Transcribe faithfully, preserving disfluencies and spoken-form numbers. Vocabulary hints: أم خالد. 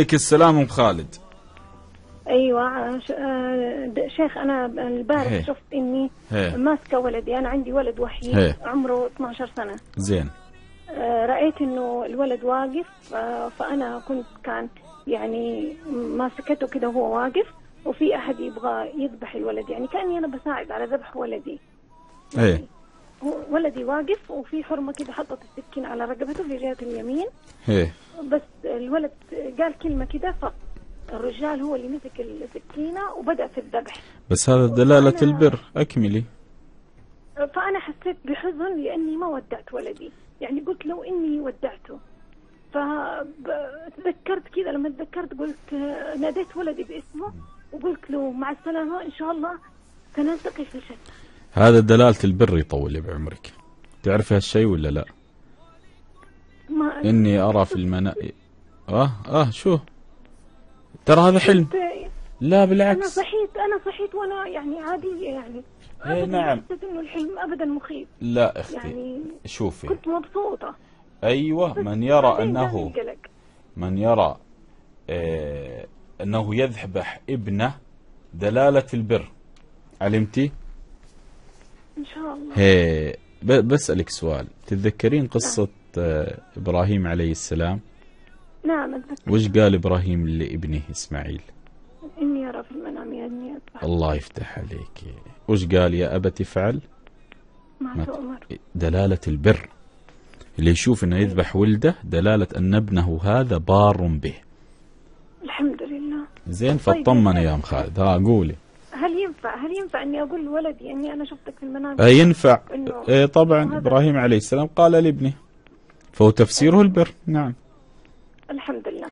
عليك السلام أم خالد. ايوه شيخ، انا البارح شفت اني ماسكه ولدي، انا عندي ولد وحيد هي. عمره اثني عشر سنه. زين. رايت انه الولد واقف، فانا كنت كان يعني ماسكته كده وهو واقف، وفي احد يبغى يذبح الولد، يعني كاني انا بساعد على ذبح ولدي. ايه ولدي واقف وفي حرمه كده حطت السكين على رقبته في جهه اليمين. ايه بس الولد قال كلمه كده، فالرجال هو اللي مسك السكينه وبدا في الذبح. بس هذا دلاله البر، اكملي. فانا حسيت بحزن لاني ما ودعت ولدي، يعني قلت لو اني ودعته. فتذكرت كذا، لما تذكرت قلت ناديت ولدي باسمه وقلت له مع السلامه، ان شاء الله سنلتقي في الجنه. هذا دلاله البر يطول بعمرك. تعرفي هالشيء ولا لا؟ إني أرى في المنام. آه آه شو؟ ترى هذا حلم. لا بالعكس. أنا صحيت أنا صحيت وأنا يعني عادية، يعني إيه نعم. حسيت إنه الحلم أبدا مخيف. لا أختي يعني شوفي، كنت مبسوطة. أيوه، من يرى أنه من يرى آه أنه يذبح ابنه دلالة البر، علمتي؟ إن شاء الله. هي بسألك سؤال، تتذكرين قصة إبراهيم عليه السلام؟ نعم أتذكر. وش قال إبراهيم لابنه إسماعيل؟ إني أرى في المنام أني أذبح. الله يفتح عليك. وش قال؟ يا أبت افعل ما تؤمر. دلالة البر. اللي يشوف إنه يذبح ولده دلالة أن ابنه هذا بار به. الحمد لله. زين، فاطمن يا أم خالد. ها قولي. هل ينفع هل ينفع إني أقول لولدي إني أنا شفتك في المنام؟ ينفع. إيه طبعا. إبراهيم عليه السلام قال لابنه، فهو تفسيره البر. نعم الحمد لله.